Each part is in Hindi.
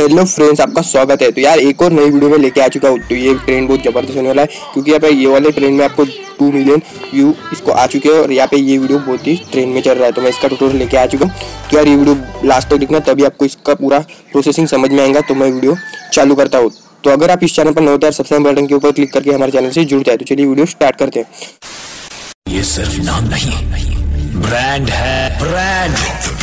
हेलो फ्रेंड्स, आपका स्वागत है। तो यार एक और नई वीडियो में लेके आ चुका हूँ। तो ये ट्रेंड बहुत ज़बरदस्त होने वाला है क्योंकि यहाँ पे ये वाले ट्रेंड में आपको 2 मिलियन व्यू इसको आ चुके हैं और यहाँ पे ये वीडियो बहुत ही ट्रेंड में चल रहा है। तो मैं इसका ट्यूटोरियल लेके आ चुका हूँ। तो यार ये वीडियो लास्ट तक देखना, तभी आपको इसका पूरा प्रोसेसिंग समझ में आएगा। तो मैं वीडियो चालू करता हूँ। तो अगर आप इस चैनल पर नए हो तो सब्सक्राइब बटन के ऊपर क्लिक करके हमारे चैनल से जुड़ जाए। तो चलिए वीडियो स्टार्ट करते हैं। ये सिर्फ नाम नहीं, ब्रांड है, ब्रांड।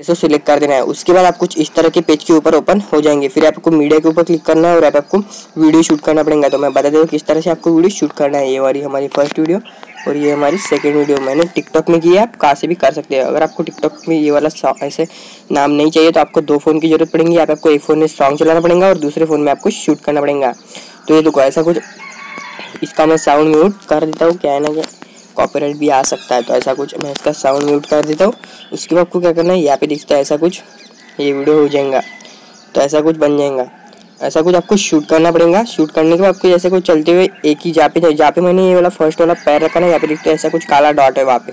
इसको सिलेक्ट कर देना है। उसके बाद आप कुछ इस तरह के पेज के ऊपर ओपन हो जाएंगे। फिर आपको मीडिया के ऊपर क्लिक करना है और आपको वीडियो शूट करना पड़ेगा। तो मैं बता दूँ किस तरह से आपको वीडियो शूट करना है। ये वाली हमारी फर्स्ट वीडियो और ये हमारी सेकंड वीडियो मैंने टिकटॉक में की है। आप कहाँ से भी कर सकते हैं। अगर आपको टिकटॉक में ये वाला ऐसे नाम नहीं चाहिए तो आपको 2 फ़ोन की जरूरत पड़ेगी। आपको एक फ़ोन में सॉन्ग चलाना पड़ेगा और दूसरे फ़ोन में आपको शूट करना पड़ेगा। तो ये देखो ऐसा कुछ, इसका मैं साउंड म्यूट कर देता हूँ, क्या है ना, कॉपीराइट भी आ सकता है। तो ऐसा कुछ मैं इसका साउंड म्यूट कर देता हूँ। उसके बाद आपको क्या करना है, यहाँ पे दिखता है ऐसा कुछ, ये वीडियो हो जाएगा। तो ऐसा कुछ बन जाएगा, ऐसा कुछ आपको शूट करना पड़ेगा। शूट करने के बाद आपको जैसे कुछ चलते हुए एक ही जहाँ पे मैंने ये वाला फर्स्ट वाला पैर रखा ना, यहाँ पे दिखता है ऐसा कुछ काला डॉट है, वहाँ पे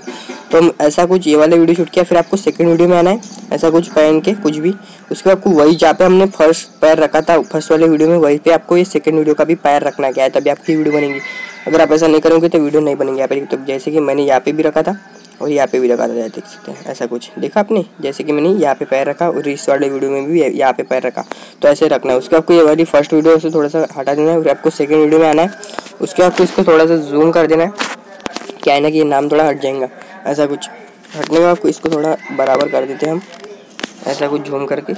तो हम ऐसा कुछ ये वाला वीडियो शूट किया। फिर आपको सेकंड वीडियो में आना है ऐसा कुछ पहन के कुछ भी। उसके बाद आपको वही जहाँ पे हमने फर्स्ट पैर रखा था फर्स्ट वाले वीडियो में, वहीं पर आपको ये सेकंड वीडियो का भी पैर रखना क्या है, तभी आपकी वीडियो बनेगी। अगर आप ऐसा नहीं करोगे तो वीडियो नहीं बनेगी। यहाँ पे तो जैसे कि मैंने यहाँ पे भी रखा था और यहाँ पे भी लगा दिया, देख सकते हैं। ऐसा कुछ देखा आपने, जैसे कि मैंने यहाँ पे पैर रखा और इस वाले वीडियो में भी यहाँ पे पैर रखा। तो ऐसे रखना है। उसके आपको ये वाली फर्स्ट वीडियो से थोड़ा सा हटा देना है और आपको सेकंड वीडियो में आना है। उसके आपको इसको थोड़ा सा जूम कर देना है, क्या है ना कि ये नाम थोड़ा हट जाएगा। ऐसा कुछ हटने के बाद आपको इसको थोड़ा बराबर कर देते हैं हम, ऐसा कुछ जूम करके।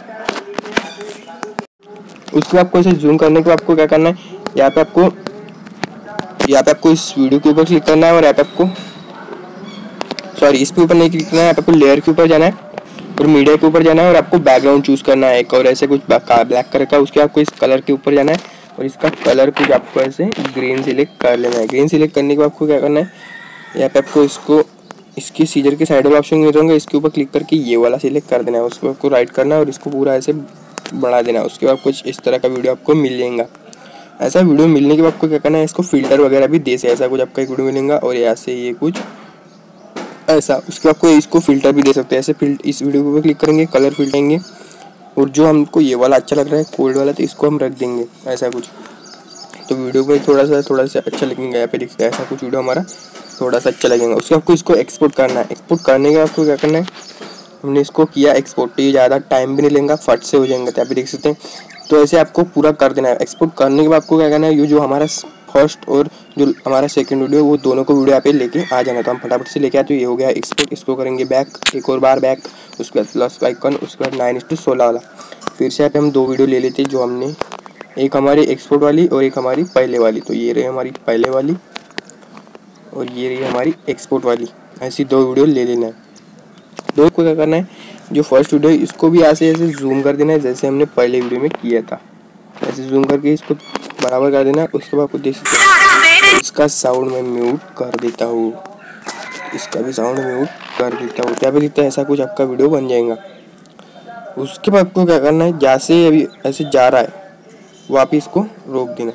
उसके आपको इसे जूम करने के बाद आपको क्या करना है, यहाँ पे आपको इस वीडियो के ऊपर क्लिक करना है और यहाँ पे आपको सॉरी इसके ऊपर नहीं क्लिक करना है, यहाँ पे आपको लेयर के ऊपर जाना है और मीडिया के ऊपर जाना है और आपको बैकग्राउंड चूज़ करना है एक और ऐसे कुछ ब्लैक कलर का। उसके आपको इस कलर के ऊपर जाना है और इसका कलर कुछ आपको ऐसे ग्रीन सिलेक्ट कर लेना है। ग्रीन सिलेक्ट करने के बाद आपको क्या करना है, यहाँ पे आपको इसको इसकी सीजर के साइड वाला ऑप्शन मिल रहा होगा, इसके ऊपर क्लिक करके ये वाला सिलेक्ट कर देना है। उसको आपको राइट करना है और इसको पूरा ऐसे बढ़ा देना है। उसके बाद कुछ इस तरह का वीडियो आपको मिल जाएगा। ऐसा वीडियो मिलने के बाद आपको क्या करना है, इसको फिल्टर वगैरह भी दे से ऐसा कुछ आपका एक वीडियो मिलेगा और यहाँ से ये कुछ ऐसा। उसके बाद आपको इसको फ़िल्टर भी दे सकते हैं ऐसे। इस वीडियो को क्लिक करेंगे, कलर फिल्टरेंगे और जो हमको ये वाला अच्छा लग रहा है कोल्ड वाला, तो इसको हम रख देंगे ऐसा कुछ। तो वीडियो को थोड़ा सा अच्छा लगेगा। यहाँ पे दिखता है ऐसा कुछ वीडियो हमारा थोड़ा सा अच्छा लगेगा। उसके आपको इसको एक्सपोर्ट करना है। एक्सपोर्ट करने का आपको क्या करना है, हमने इसको किया एक्सपोर्ट, तो ये ज़्यादा टाइम भी नहीं लेगा, फट से हो जाएंगे। तो आप देख सकते हैं। तो ऐसे आपको पूरा कर देना है। एक्सपोर्ट करने के बाद आपको क्या करना है, ये जो हमारा फर्स्ट और जो हमारा सेकंड वीडियो, वो दोनों को वीडियो यहाँ पे लेके आ जाना। तो हम फटाफट से लेके आए। तो ये हो गया एक्सपोर्ट। इसको करेंगे बैक एक और बार बैक, उसके बाद प्लस आइकन, उसके बाद 9:16 वाला। फिर से यहाँ पे हम 2 वीडियो ले लेते हैं, जो हमने एक हमारी एक्सपोर्ट वाली और एक हमारी पहले वाली। तो ये रही हमारी पहले वाली और ये रही हमारी एक्सपोर्ट वाली। ऐसी 2 वीडियो ले लेना है। 2 को क्या करना है, जो फर्स्ट वीडियो इसको भी ऐसे जूम कर देना है, जैसे हमने पहले वीडियो में किया था। ऐसे जूम करके इसको बराबर कर देना। उसके बाद आपको देख सकते, इसका साउंड मैं म्यूट कर देता हूँ, इसका भी साउंड म्यूट कर देता हूँ। क्या भी दिखता है ऐसा कुछ आपका वीडियो बन जाएगा। उसके बाद आपको क्या करना है, जहाँ से अभी ऐसे जा रहा है वापस इसको रोक देना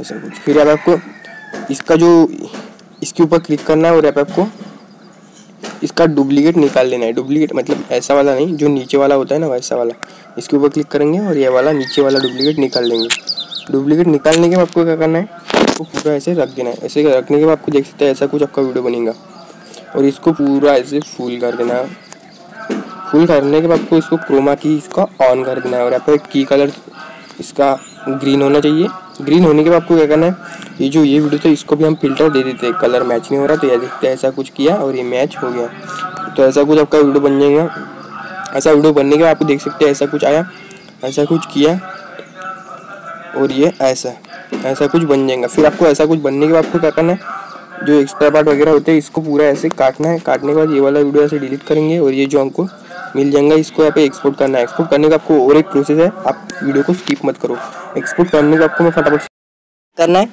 ऐसा कुछ। फिर अब आपको इसका जो इसके ऊपर क्लिक करना है और अब आपको इसका डुप्लीकेट निकाल लेना है। डुप्लीकेट मतलब ऐसा वाला नहीं, जो नीचे वाला होता है ना वैसा वाला। इसके ऊपर क्लिक करेंगे और ये वाला नीचे वाला डुप्लीकेट निकाल लेंगे। डुप्लीकेट निकालने के बाद आपको क्या करना है, इसको पूरा ऐसे रख देना है। ऐसे रखने के बाद आपको देख सकते हैं ऐसा कुछ आपका वीडियो बनेगा और इसको पूरा ऐसे फुल कर देना है। फुल करने के बाद आपको इसको क्रोमा की इसका ऑन कर देना है और आपको की कलर इसका ग्रीन होना चाहिए। ग्रीन होने के बाद आपको क्या करना है, ये जो ये वीडियो था इसको भी हम फिल्टर दे देते हैं। कलर मैच नहीं हो रहा तो ये देखते हैं ऐसा कुछ किया और ये मैच हो गया। तो ऐसा कुछ आपका वीडियो बन जाएगा। ऐसा वीडियो बनने के बाद आपको देख सकते हैं ऐसा कुछ आया, ऐसा कुछ किया और ये ऐसा कुछ बन जाएगा। फिर आपको ऐसा कुछ बनने के बाद आपको क्या करना है, जो एक्स्ट्रा पार्ट वगैरह होते हैं इसको पूरा ऐसे काटना है। काटने के बाद ये वाला वीडियो ऐसे डिलीट करेंगे और ये जो हमको मिल जाएगा इसको यहाँ पे एक्सपोर्ट करना है। एक्सपोर्ट करने का आपको और एक प्रोसेस है, आप वीडियो को स्किप मत करो। एक्सपोर्ट करने का आपको मैं फटाफट करना है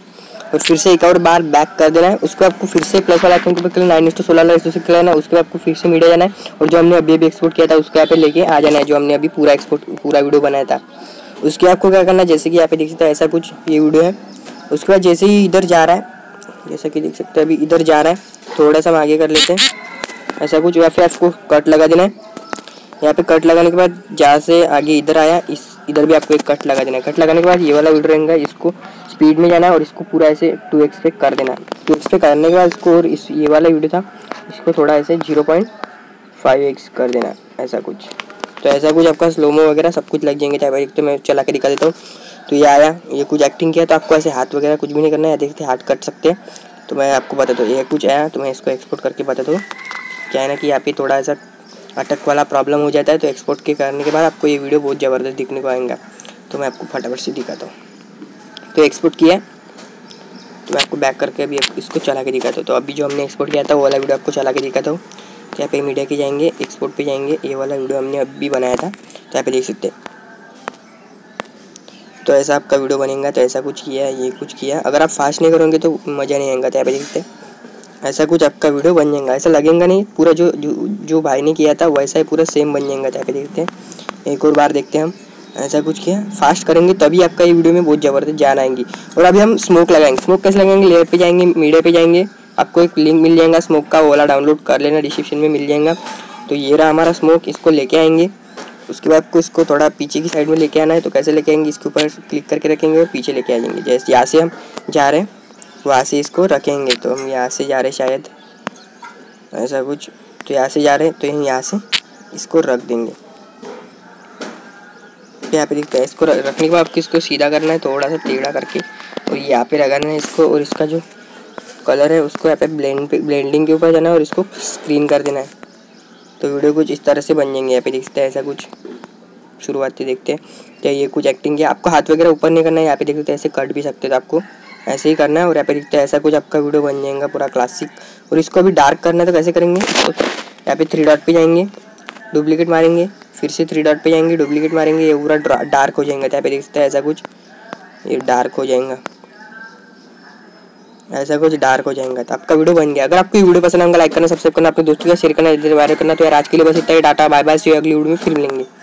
और फिर से एक और बार बैक कर देना है। उसको आपको फिर से प्लस वाला आइकन के ऊपर क्लिक 9:16 वाला इसको करना है। उसके बाद आपको फिर से मीडिया जाना है और जो हमने अभी एक्सपोर्ट किया था उसको यहाँ पे लेके आ जाना है, जो हमने अभी पूरा एक्सपोर्ट पूरा वीडियो बनाया था। उसके आपको क्या करना है, जैसे कि यहाँ पे देख सकते हैं ऐसा कुछ ये वीडियो है। उसके बाद जैसे ही इधर जा रहा है जैसा कि देख सकते हैं अभी इधर जा रहा है, थोड़ा सा हम आगे कर लेते हैं ऐसा कुछ, या फिर आपको कट लगा देना है। यहाँ पे कट लगाने के बाद जहाँ से आगे इधर आया इस इधर भी आपको एक कट लगा देना है। कट लगाने के बाद ये वाला विड रहेगा, इसको स्पीड में जाना है और इसको पूरा ऐसे 2x पे कर देना है। 2x पे करने के बाद इसको और इस ये वाला वीडियो था इसको थोड़ा ऐसे 0.5x कर देना ऐसा कुछ। तो ऐसा कुछ आपका स्लोमो वगैरह सब कुछ लग जाएंगे। चाहे भाई तो मैं चला के दिखा देता हूँ। तो ये आया, ये कुछ एक्टिंग किया, तो आपको ऐसे हाथ वगैरह कुछ भी नहीं करना है। देखते हाथ कट सकते हैं, तो मैं आपको बताता हूँ। ये कुछ आया तो मैं इसको एक्सपोर्ट करके बताता हूँ। क्या है ना कि यहाँ पे थोड़ा ऐसा अटक वाला प्रॉब्लम हो जाता है, तो एक्सपोर्ट के करने के बाद आपको ये वीडियो बहुत ज़बरदस्त दिखने को आएगा। तो मैं आपको फटाफट से दिखाता हूँ। तो एक्सपोर्ट किया, तो मैं आपको बैक करके अभी इसको चला के दिखाता हूँ। तो अभी जो हमने एक्सपोर्ट किया था वो वाला वीडियो आपको चला के दिखाता हूँ। यहाँ पे मीडिया के जाएंगे, एक्सपोर्ट पे जाएंगे, ये वाला वीडियो हमने अभी बनाया था, तो यहाँ पे देख सकते हैं। तो ऐसा आपका वीडियो बनेगा। तो ऐसा कुछ किया, ये कुछ किया। अगर आप फास्ट नहीं करोगे तो मज़ा नहीं आएगा। तो यहाँ पे देख सकते हैं ऐसा कुछ आपका वीडियो बन जाएगा। ऐसा लगेगा नहीं, पूरा जो भाई ने किया था वैसा ही पूरा सेम बन जाएगा। तो यहाँ पे देखते हैं, एक और बार देखते हैं हम। ऐसा कुछ किया, फास्ट करेंगे तभी आपका ये वीडियो में बहुत ज़बरदस्त जान आएगी। और अभी हम स्मोक लगाएंगे। स्मोक कैसे लगाएंगे? लेयर पे जाएंगे, मीडिया पे जाएंगे, आपको एक लिंक मिल जाएगा स्मोक का, वो वाला डाउनलोड कर लेना, डिस्क्रिप्शन में मिल जाएगा। तो ये रहा हमारा स्मोक, इसको लेके आएंगे। उसके बाद आपको इसको थोड़ा पीछे की साइड में लेके आना है। तो कैसे लेके आएंगे? इसके ऊपर क्लिक करके रखेंगे और पीछे लेके आ जाएंगे। जैसे यहाँ से हम जा रहे हैं वहाँ से इसको रखेंगे। तो हम यहाँ से जा रहे शायद ऐसा कुछ, तो यहाँ से जा रहे हैं, तो यहाँ से इसको रख देंगे। यहाँ पे दिखता है, इसको रखने के बाद आपको इसको सीधा करना है, थोड़ा सा टेढ़ा करके, और यहाँ पे लगाना है इसको। और इसका जो कलर है उसको यहाँ पे ब्लेंडिंग के ऊपर जाना है और इसको स्क्रीन कर देना है। तो वीडियो कुछ इस तरह से बन जाएंगे। यहाँ पे दिखता है ऐसा कुछ, शुरुआती देखते हैं क्या। ये कुछ एक्टिंग किया, आपको हाथ वगैरह ऊपर नहीं करना है। यहाँ पे देखते हैं ऐसे कट भी सकते हैं, तो आपको ऐसे ही करना है। और यहाँ पे दिखता है ऐसा कुछ आपका वीडियो बन जाएगा पूरा क्लासिक। और इसको अभी डार्क करना है, तो कैसे करेंगे? यहाँ पे 3 डॉट पे जाएंगे, डुप्लीकेट मारेंगे, फिर से 3 डॉट पे जाएंगे, डुप्लीकेट मारेंगे, ये पूरा डार्क हो जाएगा। तो यहाँ पे दिखता है ऐसा कुछ, ये डार्क हो जाएगा, ऐसा कुछ डार्क हो जाएगा। तो आपका वीडियो बन गया। अगर आपको वीडियो पसंद आएगा लाइक करना, सब्सक्राइब करना, अपने दोस्तों के साथ शेयर करना, इधर वायरल करना। तो यार आज के लिए बस इतना ही। Tata bye bye, see you. अगली वीडियो में फिर मिलेंगे।